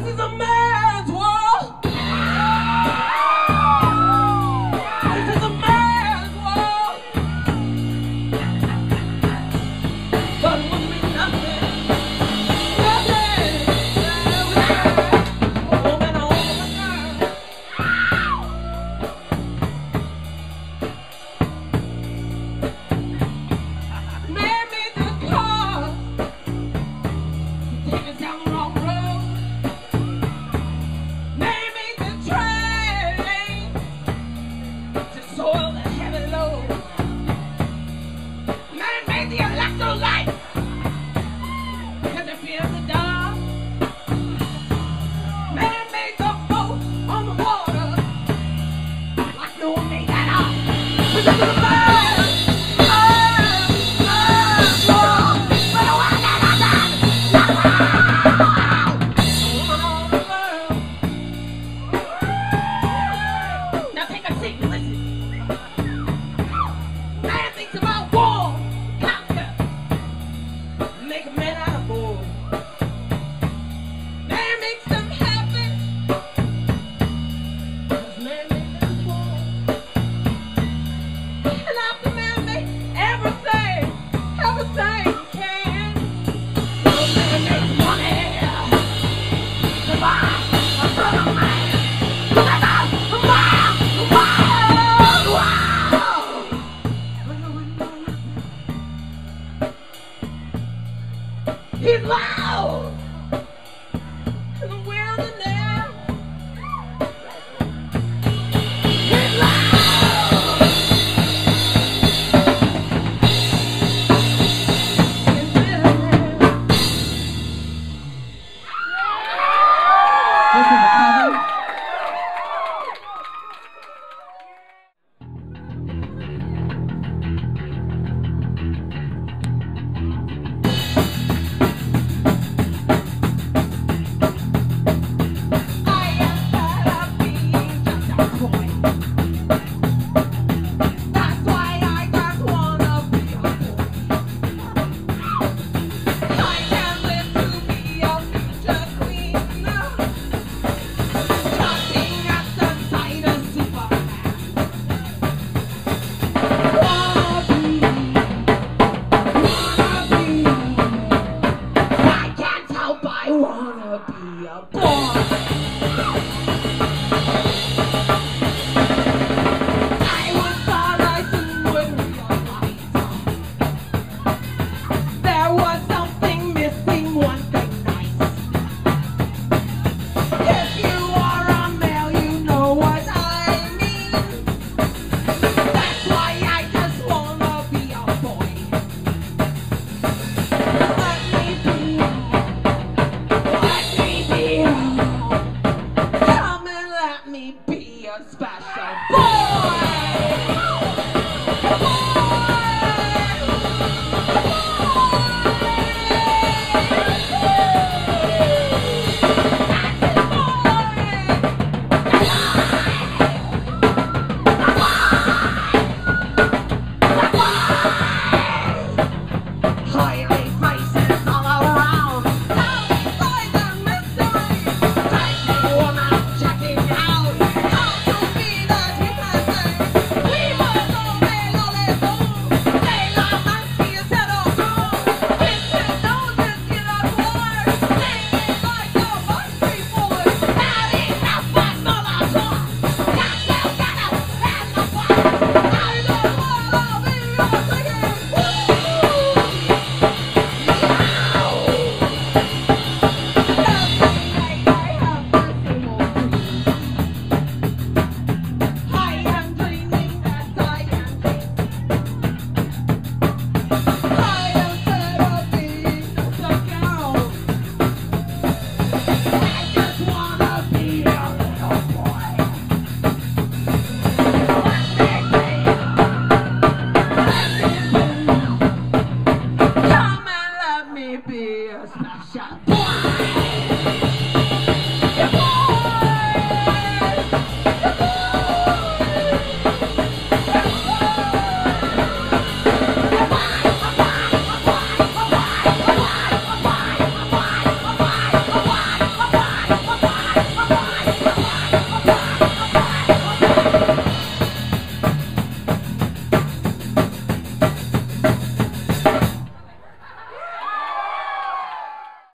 This is a man's world. This is a man's world. But it would mean nothing. Nothing. A woman, a woman, a girl. Man made the car to take us down the wrong road. He's loud in the wilderness. He's loud. He's loud. This is a cover. Wanna be a boy.